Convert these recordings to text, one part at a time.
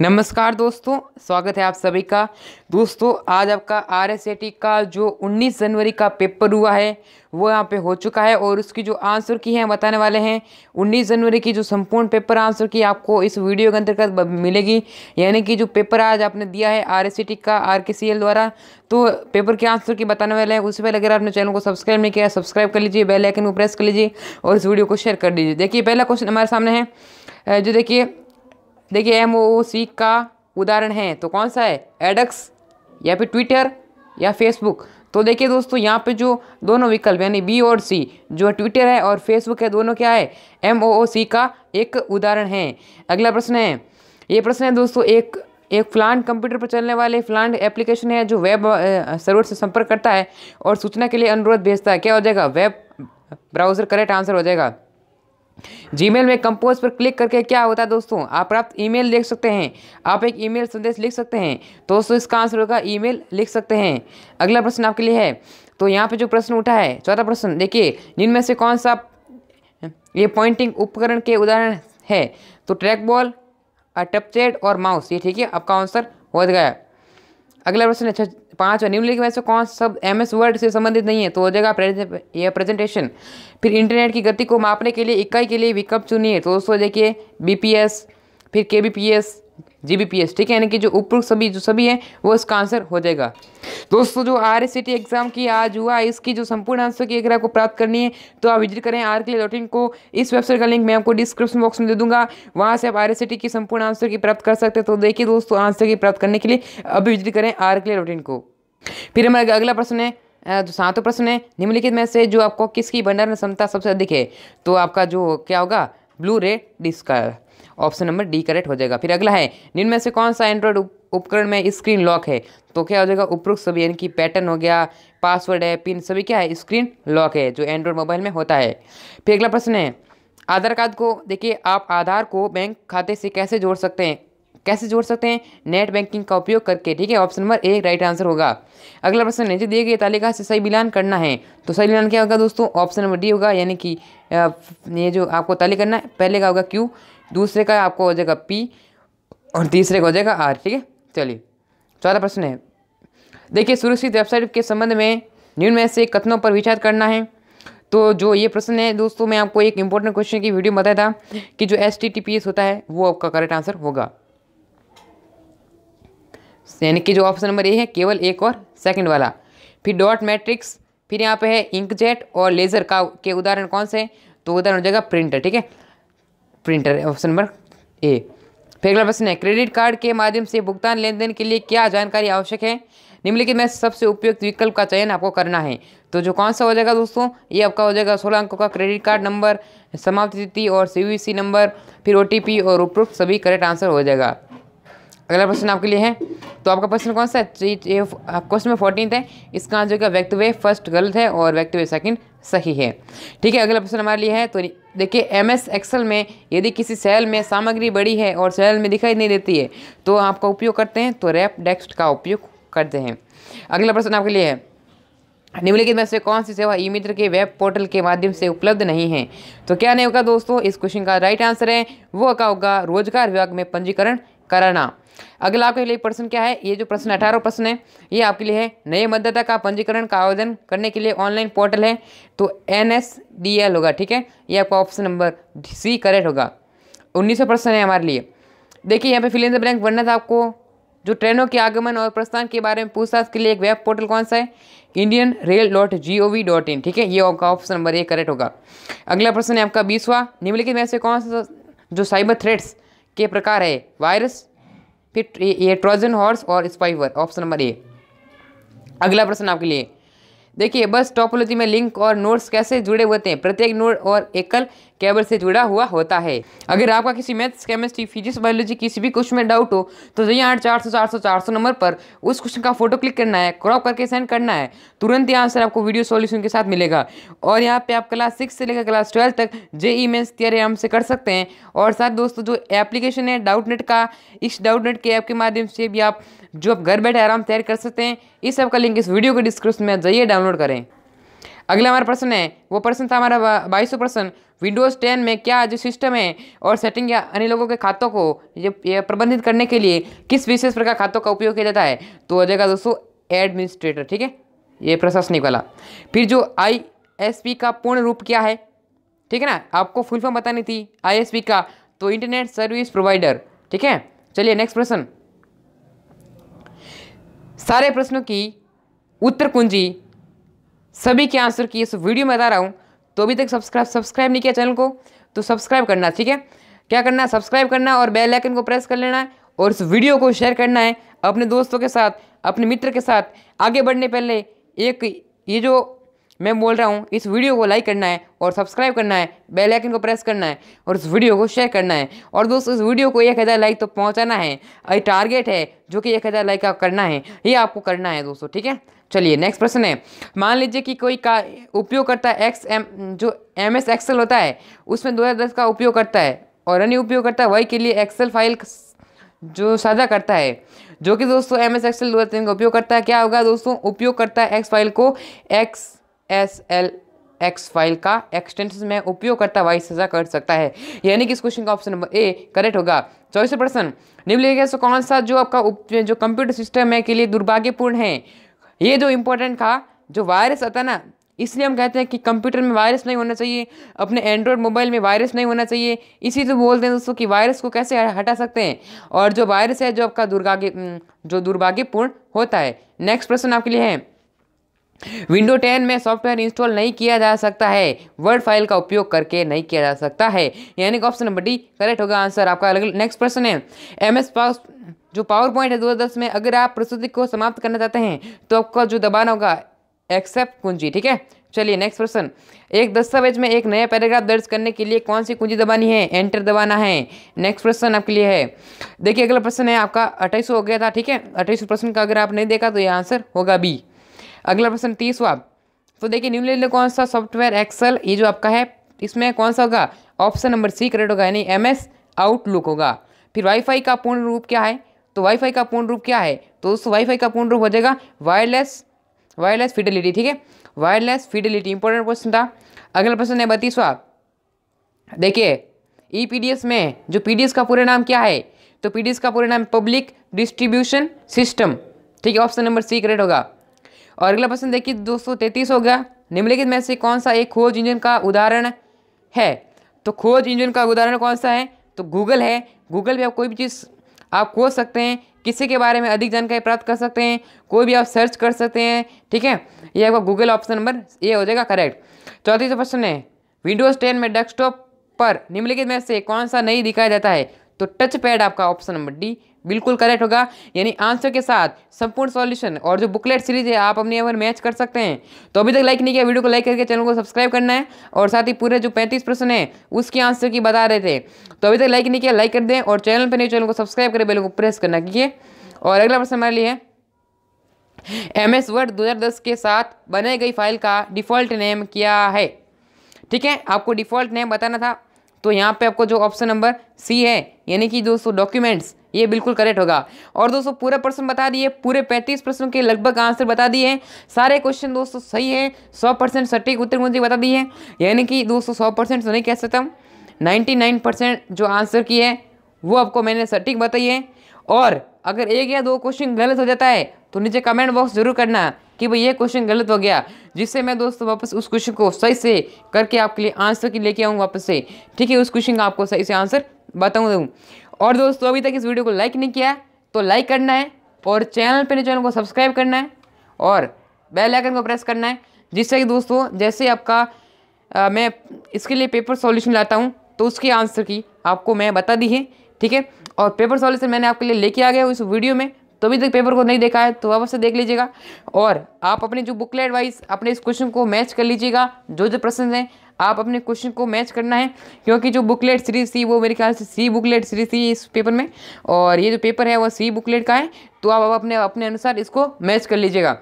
नमस्कार दोस्तों, स्वागत है आप सभी का। दोस्तों आज आपका RSCIT का जो 19 जनवरी का पेपर हुआ है वो यहाँ पे हो चुका है और उसकी जो आंसर की है बताने वाले हैं। 19 जनवरी की जो संपूर्ण पेपर आंसर की आपको इस वीडियो के अंतर्गत मिलेगी, यानी कि जो पेपर आज आपने दिया है RSCIT का RKCL द्वारा, तो पेपर के आंसर की बताने वाले हैं। उससे पहले अगर आपने चैनल को सब्सक्राइब नहीं किया, सब्सक्राइब कर लीजिए, बेल आइकन को प्रेस कर लीजिए और इस वीडियो को शेयर कर दीजिए। देखिए पहला क्वेश्चन हमारे सामने है, जो देखिए MOOC का उदाहरण है, तो कौन सा है? एडक्स या फिर ट्विटर या फेसबुक। तो देखिए दोस्तों यहाँ पे जो दोनों विकल्प यानी बी और सी, जो ट्विटर है और फेसबुक है, दोनों क्या है? MOOC का एक उदाहरण है। अगला प्रश्न है, ये प्रश्न है दोस्तों, एक फ्लांट कंप्यूटर पर चलने वाले फ्लांट एप्लीकेशन है जो वेब सर्वर से संपर्क करता है और सूचना के लिए अनुरोध भेजता है। क्या हो जाएगा? वेब ब्राउजर करेक्ट आंसर हो जाएगा। जीमेल में कंपोज पर क्लिक करके क्या होता है दोस्तों? आप प्राप्त ईमेल देख सकते हैं, आप एक ईमेल संदेश लिख सकते हैं। तो दोस्तों इसका आंसर होगा ईमेल लिख सकते हैं। अगला प्रश्न आपके लिए है, तो यहाँ पे जो प्रश्न उठा है चौथा प्रश्न, देखिए जिनमें से कौन सा ये पॉइंटिंग उपकरण के उदाहरण है? तो ट्रैक बॉल, टैबपैड और माउस, ये ठीक है आपका आंसर हो गया। अगला प्रश्न है पाँच, निम्नलिखित में से कौन शब्द MS वर्ड से संबंधित नहीं है? तो हो जाएगा यह प्रेजेंटेशन। फिर इंटरनेट की गति को मापने के लिए इकाई के लिए विकल्प चुनिए। तो दोस्तों देखिए BPS, फिर KBPS, GBPS, ठीक है, यानी कि जो उपरोक्त सभी हैं वो इसका आंसर हो जाएगा। दोस्तों जो RSCIT एग्जाम की आज हुआ, इसकी जो संपूर्ण आंसर की अगर आपको प्राप्त करनी है तो आप विजिट करें rkcl.in को। इस वेबसाइट का लिंक मैं आपको डिस्क्रिप्शन बॉक्स में दे दूंगा, वहां से आप RSCIT की संपूर्ण आंसर की प्राप्त कर सकते हैं। तो देखिए दोस्तों आंसर की प्राप्त करने के लिए अभी विजिट करें rkcl.in को। फिर हमारा अगला प्रश्न है, जो सातवां प्रश्न है, निम्नलिखित में से जो आपको किसकी भंडारण क्षमता सबसे अधिक है? तो आपका जो क्या होगा? Blu-ray डिस्क का, ऑप्शन नंबर डी करेक्ट हो जाएगा। फिर अगला है, निम्न से कौन सा एंड्रॉइड उपकरण में स्क्रीन लॉक है? तो क्या हो जाएगा? उपरोक्त सभी, यानी कि पैटर्न हो गया, पासवर्ड है, पिन, सभी क्या है? स्क्रीन लॉक है जो एंड्रॉइड मोबाइल में होता है। फिर अगला प्रश्न है, आधार कार्ड को, देखिए आप आधार को बैंक खाते से कैसे जोड़ सकते हैं? नेट बैंकिंग का उपयोग करके, ठीक है, option number A right answer होगा। अगला प्रश्न, नीचे दिए गए तालिका से सही मिलान करना है। तो सही मिलान क्या होगा दोस्तों? ऑप्शन नंबर डी होगा, यानी कि ये जो आपको तालिका करना है, पहले का होगा Q, दूसरे का आपको हो जाएगा P और तीसरे का हो जाएगा R, ठीक है। चलिए चौथा प्रश्न है, देखिए सुरक्षित वेबसाइट के संबंध में निम्न में से कथनों पर विचार करना है। तो जो ये प्रश्न है दोस्तों, मैं आपको एक इंपॉर्टेंट क्वेश्चन की वीडियो बताया था कि जो HTTPS होता है वो आपका करेक्ट आंसर होगा, यानी कि जो ऑप्शन नंबर ए है केवल एक और सेकंड वाला। फिर डॉट मैट्रिक्स, फिर यहाँ पे है इंकजेट और लेजर का के उदाहरण कौन से हैं? तो उदाहरण हो जाएगा प्रिंटर, ठीक है, प्रिंटर ऑप्शन नंबर ए। फिर अगला प्रश्न है, क्रेडिट कार्ड के माध्यम से भुगतान लेन देन के लिए क्या जानकारी आवश्यक है? निम्नलिखित में सबसे उपयुक्त विकल्प का चयन आपको करना है। तो जो कौन सा हो जाएगा दोस्तों? ये आपका हो जाएगा 16 अंकों का क्रेडिट कार्ड नंबर, समाप्ति तिथि और CVC नंबर, फिर OTP और उपरोक्त सभी करेक्ट आंसर हो जाएगा। अगला प्रश्न आपके लिए है, तो आपका प्रश्न कौन सा है? क्वेश्चन में 14 है, इसका आंसर होगा वक्तव्य फर्स्ट गलत है और वक्तव्य सेकंड सही है, ठीक है। अगला प्रश्न हमारे लिए है, तो देखिए MS एक्सेल में यदि किसी सेल में सामग्री बड़ी है और सेल में दिखाई नहीं देती है तो आपका उपयोग करते हैं? तो रैप डेक्स्ट का उपयोग करते हैं। अगला प्रश्न आपके लिए है, निम्नलिखित में से कौन सी सेवा ई-मित्र के वेब पोर्टल के माध्यम से उपलब्ध नहीं है? तो क्या नहीं होगा दोस्तों? इस क्वेश्चन का राइट आंसर है वो क्या होगा? रोजगार विभाग में पंजीकरण कराना। अगला आपके लिए प्रश्न क्या है? ये जो प्रश्न 18 प्रश्न है, ये आपके लिए है, नए मतदाता का पंजीकरण का आवेदन करने के लिए ऑनलाइन पोर्टल है? तो NSDL होगा, ठीक है, ये आपका ऑप्शन नंबर सी करेक्ट होगा। 19वां प्रश्न है हमारे लिए, देखिए यहाँ पे फिल इन द ब्लैंक भरना था आपको। जो ट्रेनों के आगमन और प्रस्थान के बारे में पूछताछ के लिए एक वेब पोर्टल कौन सा है? indianrail.gov.in, ठीक है, ये आपका ऑप्शन नंबर ए करेक्ट होगा। अगला प्रश्न है आपका 20वां, निम्नलिखित में से कौन सा जो साइबर थ्रेट्स के प्रकार है? वायरस, फिर ये ट्रोजन हॉर्स और स्पाइवर, ऑप्शन नंबर ए। अगला प्रश्न आपके लिए, देखिए बस टोपोलॉजी में लिंक और नोड्स कैसे जुड़े होते हैं? प्रत्येक नोड और एकल केबल से जुड़ा हुआ होता है। अगर आपका किसी मैथ्स, केमिस्ट्री, फिजिक्स, बायोलॉजी किसी भी क्वेश्चन में डाउट हो तो जरिए 8-400-400-400 नंबर पर उस क्वेश्चन का फोटो क्लिक करना है, क्रॉप करके सेंड करना है, तुरंत ही आंसर आपको वीडियो सॉल्यूशन के साथ मिलेगा। और यहाँ पे आप क्लास 6 से लेकर क्लास 12 तक JEE मेंस तैयारी आराम से कर सकते हैं। और साथ दोस्तों जो एप्लीकेशन है डाउटनेट का, इस डाउटनेट के ऐप के माध्यम से भी आप जो आप घर बैठे आराम तैयार कर सकते हैं। इस ऐप का लिंक इस वीडियो के डिस्क्रिप्शन में जाइए डाउनलोड करें। अगला हमारा प्रश्न है, वो प्रश्न था हमारा 22वां प्रश्न, विंडोज़ 10 में क्या जो सिस्टम है और सेटिंग या अन्य लोगों के खातों को ये प्रबंधित करने के लिए किस विशेष प्रकार खातों का उपयोग किया जाता है? तो हो जाएगा दोस्तों एडमिनिस्ट्रेटर, ठीक है, ये प्रशासनिक वाला। फिर जो ISP का पूर्ण रूप क्या है, ठीक है ना, आपको फुल फॉर्म बतानी थी ISP का, तो इंटरनेट सर्विस प्रोवाइडर, ठीक है। चलिए नेक्स्ट प्रश्न, सारे प्रश्नों की उत्तर कुंजी सभी के आंसर की इस वीडियो में बता रहा हूँ। तो अभी तक सब्सक्राइब नहीं किया चैनल को तो सब्सक्राइब करना, ठीक है, क्या करना, सब्सक्राइब करना और बेल आइकन को प्रेस कर लेना है और इस वीडियो को शेयर करना है अपने दोस्तों के साथ, अपने मित्र के साथ। आगे बढ़ने पहले एक ये जो मैं बोल रहा हूँ, इस वीडियो को लाइक करना है और सब्सक्राइब करना है, बेल आइकन को प्रेस करना है और इस वीडियो को शेयर करना है। और दोस्तों इस वीडियो को 1000 लाइक तो पहुँचाना है, ये टारगेट है जो कि 1000 लाइक का करना है, ये आपको करना है दोस्तों, ठीक है। चलिए नेक्स्ट प्रश्न है, मान लीजिए कि कोई का उपयोगकर्ता MS एक्सेल होता है उसमें 2010 का उपयोग करता है और अन्य उपयोगकर्ता वाई के लिए एक्सेल फाइल जो साझा करता है जो कि दोस्तों MS एक्सेल 2003 का उपयोग करता है। क्या होगा दोस्तों, उपयोगकर्ता X फाइल को XSLX फाइल का एक्सटेंशन में उपयोगकर्ता वाई साझा कर सकता है, यानी कि इस क्वेश्चन का ऑप्शन नंबर ए करेक्ट होगा। 24वां प्रश्न, निम्नलिखित में से कौन सा जो आपका जो कंप्यूटर सिस्टम है के लिए दुर्भाग्यपूर्ण है? ये जो इम्पोर्टेंट था, जो वायरस आता ना, इसलिए हम कहते हैं कि कंप्यूटर में वायरस नहीं होना चाहिए, अपने एंड्रॉयड मोबाइल में वायरस नहीं होना चाहिए, इसी तो बोलते हैं दोस्तों कि वायरस को कैसे हटा सकते हैं। और जो वायरस है जो आपका दुर्भाग्यपूर्ण होता है। नेक्स्ट प्रश्न आपके लिए है, विंडो 10 में सॉफ्टवेयर इंस्टॉल नहीं किया जा सकता है, वर्ड फाइल का उपयोग करके नहीं किया जा सकता है, यानी कि ऑप्शन नंबर डी करेक्ट होगा आंसर आपका। नेक्स्ट प्रश्न है, पावर पॉइंट है 2010 में अगर आप प्रस्तुति को समाप्त करना चाहते हैं तो आपका जो दबाना होगा एक्सेप्ट कुंजी, ठीक है। चलिए नेक्स्ट प्रश्न, एक दस्तावेज में एक नया पैराग्राफ दर्ज करने के लिए कौन सी कुंजी दबानी है? एंटर दबाना है। नेक्स्ट प्रश्न आपके लिए है, देखिए अगला प्रश्न है आपका 28 हो गया था, ठीक है, 28 प्रश्न का अगर आप नहीं देखा तो ये आंसर होगा बी। अगला प्रश्न 30वां, तो देखिए निम्नलिखित कौन सा सॉफ्टवेयर एक्सेल ये जो आपका है इसमें कौन सा होगा? ऑप्शन नंबर सी करेक्ट होगा, यानी MS आउटलुक होगा। फिर वाईफाई का पूर्ण रूप क्या है? तो वाईफाई का पूर्ण रूप क्या है? तो दोस्तों वाईफाई का पूर्ण रूप हो जाएगा वायरलेस फिडेलिटी, ठीक है, वायरलेस फिडेलिटी इंपॉर्टेंट क्वेश्चन था। अगला प्रश्न है 32वां, देखिए EPDS में जो PDS का पूरा नाम क्या है? तो PDS का पूरा नाम पब्लिक डिस्ट्रीब्यूशन सिस्टम, ठीक है, ऑप्शन नंबर सी करेक्ट होगा। और अगला प्रश्न देखिए दोस्तों 33 हो गया, निम्नलिखित में से कौन सा एक खोज इंजन का उदाहरण है? तो खोज इंजन का उदाहरण कौन सा है? तो गूगल है। गूगल पे आप कोई भी चीज़ आप खोज सकते हैं, किसी के बारे में अधिक जानकारी प्राप्त कर सकते हैं, कोई भी आप सर्च कर सकते हैं, ठीक है, ये आपका गूगल ऑप्शन नंबर ये हो जाएगा करेक्ट। 34वां प्रश्न है, विंडोज़ 10 में डेस्कटॉप पर निम्नलिखित में से कौन सा नहीं दिखाया जाता है? तो टच पैड आपका ऑप्शन नंबर डी बिल्कुल करेक्ट होगा, यानी आंसर के साथ संपूर्ण सॉल्यूशन और जो बुकलेट सीरीज है आप अपने अगर मैच कर सकते हैं। तो अभी तक लाइक नहीं किया वीडियो को लाइक करके चैनल को सब्सक्राइब करना है और साथ ही पूरे जो 35 प्रश्न है उसके आंसर की बता रहे थे, तो अभी तक लाइक नहीं किया लाइक कर दें और चैनल पर नहीं चैनल को सब्सक्राइब करें, बेल को प्रेस करना कीजिए। और अगला प्रश्न हमारे लिए, MS वर्ड 2010 के साथ बनाई गई फाइल का डिफ़ॉल्ट नेम क्या है? ठीक है, आपको डिफ़ॉल्ट नेम बताना था, तो यहाँ पे आपको जो ऑप्शन नंबर सी है यानी कि दोस्तों डॉक्यूमेंट्स ये बिल्कुल करेक्ट होगा। और दोस्तों पूरा प्रश्न बता दिए, पूरे 35 प्रश्नों के लगभग आंसर बता दिए हैं, सारे क्वेश्चन दोस्तों सही है, 100% सटीक उत्तर मुझे बता दिए हैं, यानी कि दोस्तों 100% तो नहीं कह सकता हूँ, 99% जो आंसर की है वो आपको मैंने सटीक बताई है। और अगर 1 या 2 क्वेश्चन गलत हो जाता है तो नीचे कमेंट बॉक्स जरूर करना कि भाई ये क्वेश्चन गलत हो गया, जिससे मैं दोस्तों वापस उस क्वेश्चन को सही से करके आपके लिए आंसर की लेके आऊँ वापस से, ठीक है, उस क्वेश्चन का आपको सही से आंसर बताऊँ दूँ। और दोस्तों अभी तक इस वीडियो को लाइक नहीं किया तो लाइक करना है और चैनल पर चैनल को सब्सक्राइब करना है और बेल आइकन को प्रेस करना है, जिससे कि दोस्तों जैसे आपका मैं इसके लिए पेपर सॉल्यूशन लाता हूँ तो उसके आंसर की आपको मैं बता दी है, ठीक है। और पेपर सॉल्यूशन मैंने आपके लिए लेके आ गया उस वीडियो में, तो अभी तक पेपर को नहीं देखा है तो वापस से देख लीजिएगा और आप अपने जो बुकलेट वाइज अपने इस क्वेश्चन को मैच कर लीजिएगा, जो जो प्रश्न हैं आप अपने क्वेश्चन को मैच करना है, क्योंकि जो बुकलेट सीरीज थी वो मेरे ख्याल से सी बुकलेट सीरीज थी इस पेपर में और ये जो पेपर है वो सी बुकलेट का है, तो आप अपने अपने अनुसार इसको मैच कर लीजिएगा।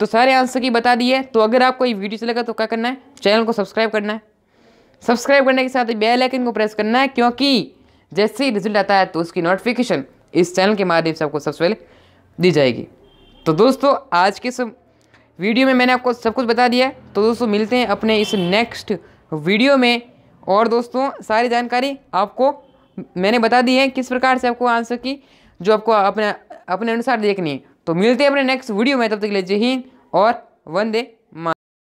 तो सारे आंसर की बता दिए, तो अगर आपको ये वीडियो से लगा तो क्या करना है, चैनल को सब्सक्राइब करना है, सब्सक्राइब करने के साथ बेल आइकन को प्रेस करना है, क्योंकि जैसे ही रिजल्ट आता है तो उसकी नोटिफिकेशन इस चैनल के माध्यम से आपको सबसे पहले दी जाएगी। तो दोस्तों आज के वीडियो में मैंने आपको सब कुछ बता दिया है। तो दोस्तों मिलते हैं अपने इस नेक्स्ट वीडियो में। और दोस्तों सारी जानकारी आपको मैंने बता दी है किस प्रकार से आपको आंसर की जो आपको अपने अनुसार देखनी है। तो मिलते हैं अपने नेक्स्ट वीडियो में, तब तक के लिए जय हिंद और वंदे